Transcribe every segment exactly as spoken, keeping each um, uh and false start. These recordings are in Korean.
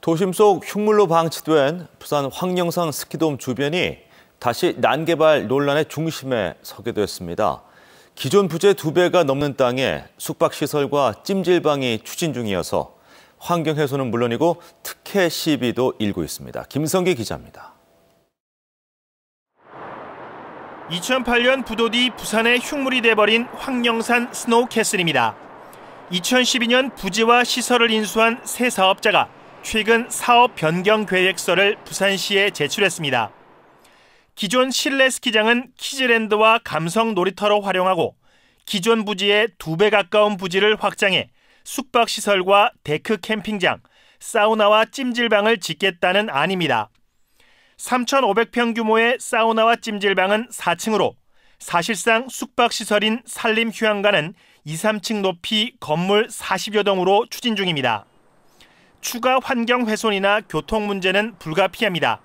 도심 속 흉물로 방치된 부산 황령산 스키돔 주변이 다시 난개발 논란의 중심에 서게 됐습니다. 기존 부지의 두 배가 넘는 땅에 숙박시설과 찜질방이 추진 중이어서 환경 훼손은 물론이고 특혜 시비도 일고 있습니다. 김성기 기자입니다. 이천팔 년 부도디 부산의 흉물이 돼버린 황령산 스노우캐슬입니다. 이천십이 년 부지와 시설을 인수한 새 사업자가 최근 사업 변경 계획서를 부산시에 제출했습니다. 기존 실내 스키장은 키즈랜드와 감성 놀이터로 활용하고 기존 부지의 두 배 가까운 부지를 확장해 숙박시설과 데크 캠핑장, 사우나와 찜질방을 짓겠다는 안입니다. 삼천오백 평 규모의 사우나와 찜질방은 사 층으로 사실상 숙박시설인 산림휴양가는 이, 삼 층 높이 건물 사십여 동으로 추진 중입니다. 추가 환경 훼손이나 교통 문제는 불가피합니다.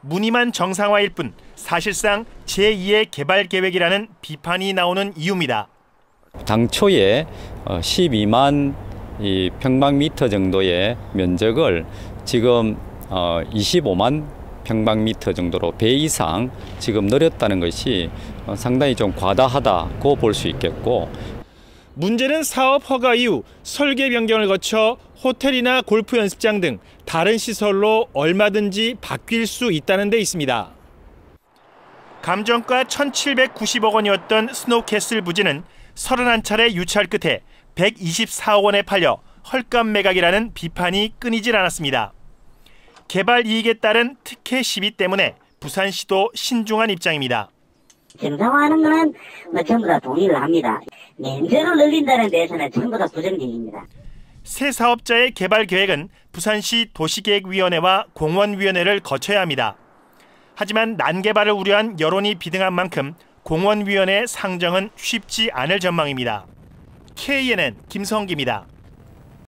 무늬만 정상화일 뿐 사실상 제이의 개발 계획이라는 비판이 나오는 이유입니다. 당초에 십이만 평방미터 정도의 면적을 지금 이십오만 평방미터 정도로 배 이상 지금 늘렸다는 것이 상당히 좀 과다하다고 볼 수 있겠고, 문제는 사업 허가 이후 설계 변경을 거쳐 호텔이나 골프 연습장 등 다른 시설로 얼마든지 바뀔 수 있다는 데 있습니다. 감정가 천칠백구십억 원이었던 스노우캐슬 부지는 서른한 차례 유찰 끝에 백이십사억 원에 팔려 헐값 매각이라는 비판이 끊이질 않았습니다. 개발 이익에 따른 특혜 시비 때문에 부산시도 신중한 입장입니다. 정상화하는 것은 뭐 전부 다 동의를 합니다. 면제로 늘린다는 데에서는 전부 다 부정적입니다. 새 사업자의 개발 계획은 부산시 도시계획위원회와 공원위원회를 거쳐야 합니다. 하지만 난개발을 우려한 여론이 비등한 만큼 공원위원회 상정은 쉽지 않을 전망입니다. 케이엔엔 김성기입니다.